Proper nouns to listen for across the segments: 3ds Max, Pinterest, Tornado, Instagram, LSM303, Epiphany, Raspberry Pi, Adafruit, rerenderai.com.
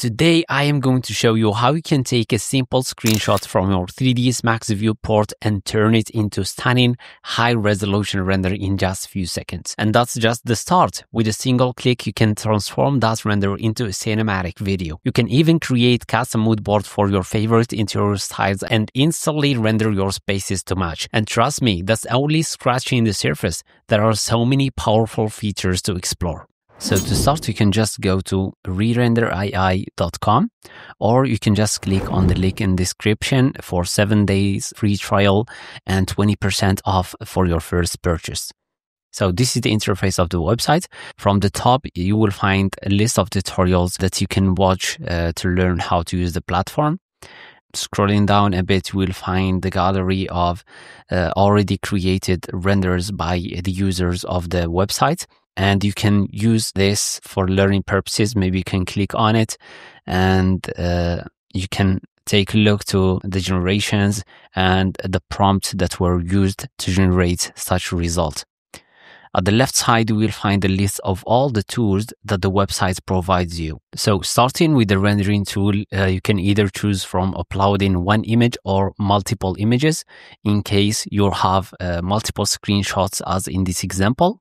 Today, I am going to show you how you can take a simple screenshot from your 3ds Max viewport and turn it into stunning high-resolution render in just a few seconds. And that's just the start. With a single click, you can transform that render into a cinematic video. You can even create custom mood board for your favorite interior styles and instantly render your spaces to match. And trust me, that's only scratching the surface. There are so many powerful features to explore. So to start, you can just go to rerenderai.com, or you can just click on the link in description for 7 days free trial and 20% off for your first purchase. So this is the interface of the website. From the top, you will find a list of tutorials that you can watch to learn how to use the platform. Scrolling down a bit, you will find the gallery of already created renders by the users of the website. And you can use this for learning purposes. Maybe you can click on it and you can take a look to the generations and the prompts that were used to generate such result. At the left side, you will find a list of all the tools that the website provides you. So starting with the rendering tool, you can either choose from uploading one image or multiple images in case you have multiple screenshots as in this example.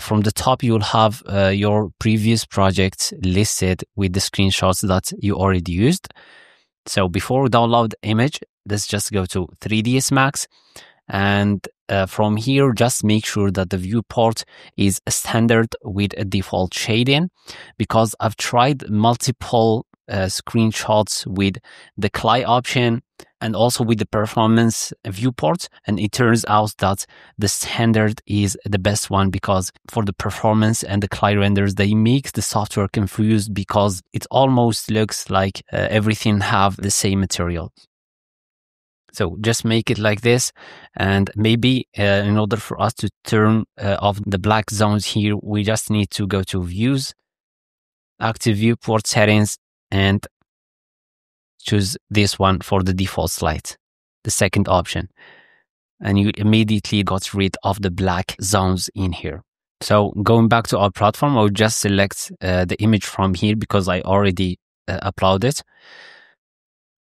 From the top, you'll have your previous projects listed with the screenshots that you already used. So before we download the image, let's just go to 3ds Max. And from here, just make sure that the viewport is standard with a default shading, because I've tried multiple screenshots with the clay option and also with the performance viewport, and it turns out that the standard is the best one, because for the performance and the clay renders, they make the software confused because it almost looks like everything have the same material. So just make it like this, and maybe in order for us to turn off the black zones here, we just need to go to Views, Active Viewport Settings, and choose this one for the default slide, the second option. And you immediately got rid of the black zones in here. So going back to our platform, I'll just select the image from here because I already uploaded it.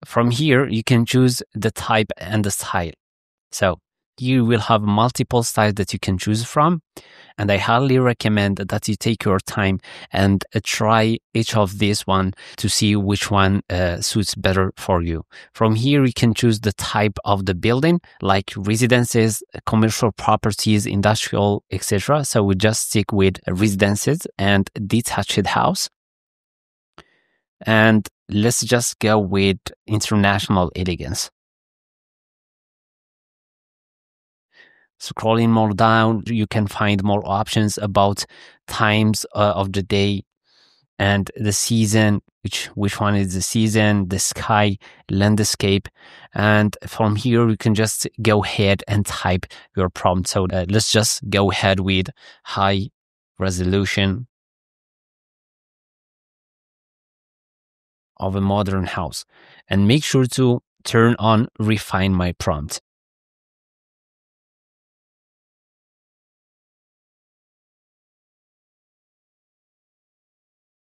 From here, you can choose the type and the style. So you will have multiple styles that you can choose from. And I highly recommend that you take your time and try each of these one to see which one suits better for you. From here, you can choose the type of the building, like residences, commercial properties, industrial, etc. So we just stick with residences and detached house. And let's just go with international elegance. Scrolling more down, you can find more options about times of the day and the season, which one is the season, the sky, landscape. And from here, you can just go ahead and type your prompt. So let's just go ahead with high resolution of a modern house, and make sure to turn on refine my prompt.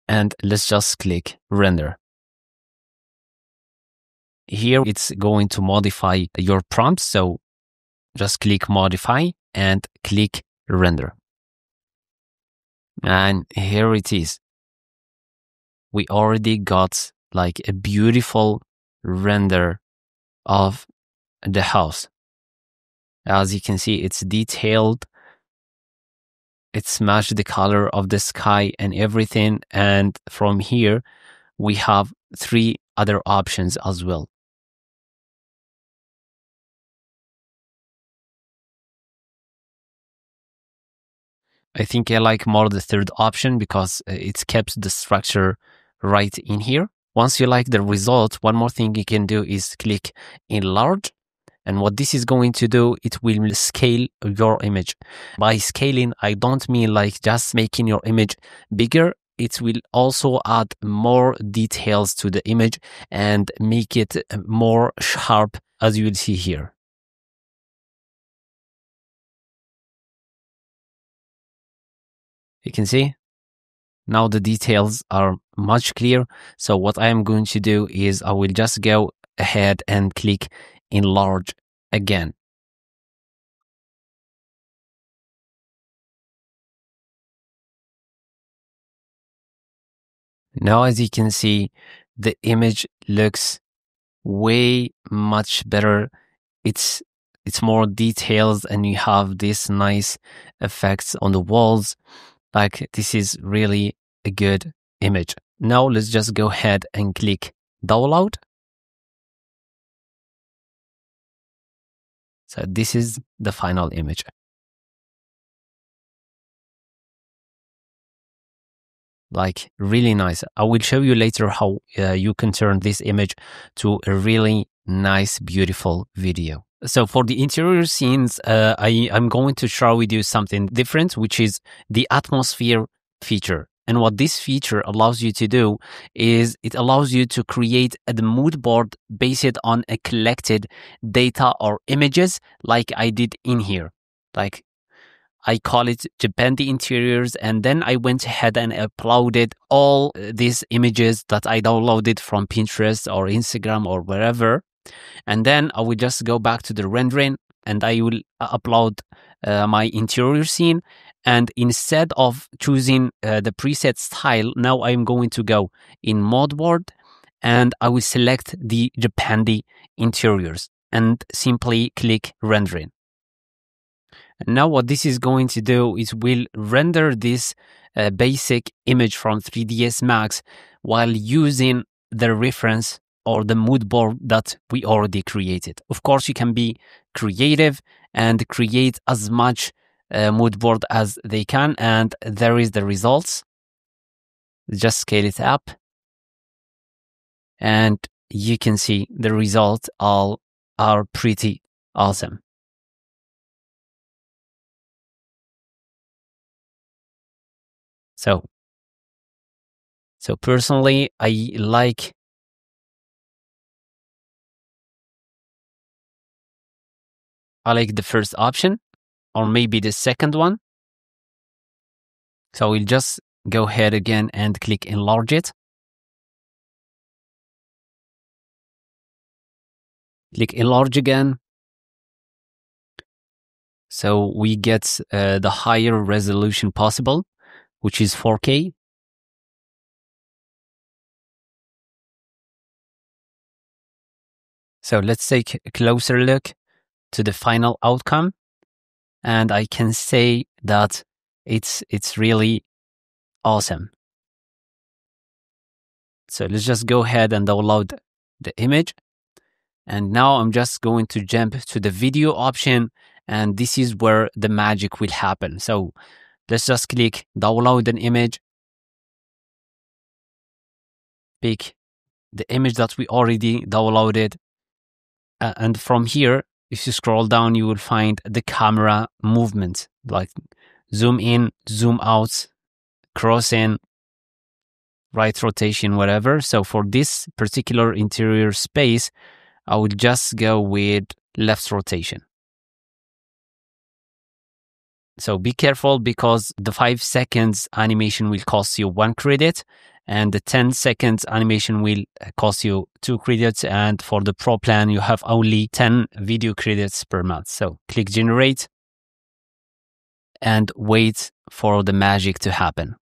And let's just click render. Here it's going to modify your prompt, so just click modify and click render. And here it is. We already got like a beautiful render of the house. As you can see, it's detailed. It's matched the color of the sky and everything. And from here, we have 3 other options as well. I think I like more the third option because it keeps the structure right in here. Once you like the result, one more thing you can do is click enlarge. And what this is going to do, it will scale your image. By scaling, I don't mean like just making your image bigger. It will also add more details to the image and make it more sharp, as you will see here. You can see now the details are much clear. So what I am going to do is I will just go ahead and click enlarge again. Now, as you can see, the image looks way much better. It's more detailed, and you have these nice effects on the walls. Like, this is really a good image. Now let's just go ahead and click download. So this is the final image. Like, really nice. I will show you later how you can turn this image to a really nice, beautiful video. So for the interior scenes, I'm going to share with you something different, which is the atmosphere feature. And what this feature allows you to do is it allows you to create a mood board based on a collected data or images, like I did in here. Like, I call it Japan the Interiors, and then I went ahead and uploaded all these images that I downloaded from Pinterest or Instagram or wherever. And then I will just go back to the rendering and I will upload my interior scene. And instead of choosing the preset style, now I'm going to go in mood board and I will select the Japan the Interiors and simply click rendering. And now what this is going to do is we'll render this basic image from 3ds Max while using the reference or the mood board that we already created. Of course, you can be creative and create as much mood board as they can, and there is the results. Just scale it up and you can see the results all are pretty awesome. So personally, I like the first option, or maybe the second one. So we'll just go ahead again and click enlarge it. Click enlarge again. So we get the higher resolution possible, which is 4K. So let's take a closer look to the final outcome. And I can say that it's really awesome. So let's just go ahead and download the image. And now I'm just going to jump to the video option. And this is where the magic will happen. So let's just click download an image. Pick the image that we already downloaded. And from here, if you scroll down, you will find the camera movement, like zoom in, zoom out, cross in, right rotation, whatever. So for this particular interior space, I would just go with left rotation. So be careful, because the 5 seconds animation will cost you 1 credit and the 10 seconds animation will cost you 2 credits. And for the pro plan, you have only 10 video credits per month. So click generate and wait for the magic to happen.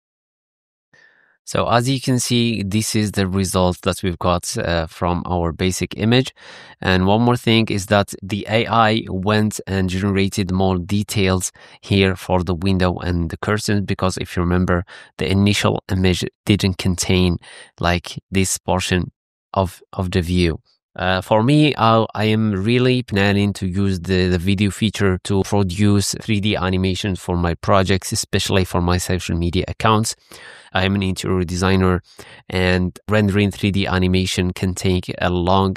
So as you can see, this is the result that we've got from our basic image. And one more thing is that the AI went and generated more details here for the window and the curtains, because if you remember, the initial image didn't contain like this portion of the view. For me, I am really planning to use the video feature to produce 3D animations for my projects, especially for my social media accounts. I am an interior designer, and rendering 3D animation can take a long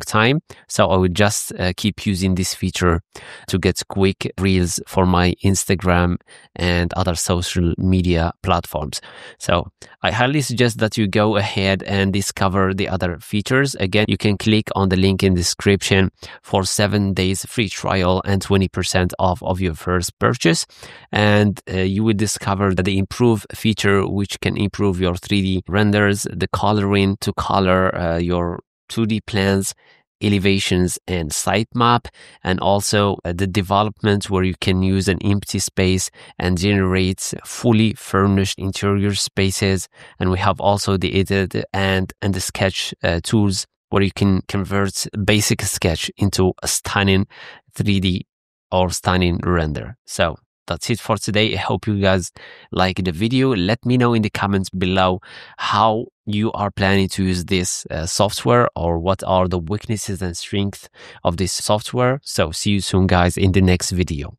time. So I would just keep using this feature to get quick reels for my Instagram and other social media platforms. So I highly suggest that you go ahead and discover the other features. Again, you can click on the link in the description for 7 days free trial and 20% off of your first purchase. And you will discover that the improved feature which can improve your 3D renders, the coloring to color your 2D plans, elevations and sitemap, and also the development where you can use an empty space and generate fully furnished interior spaces. And we have also the edit and the sketch tools where you can convert basic sketch into a stunning 3D or stunning render. So that's it for today. I hope you guys like the video. Let me know in the comments below how you are planning to use this software, or what are the weaknesses and strengths of this software. So see you soon guys in the next video.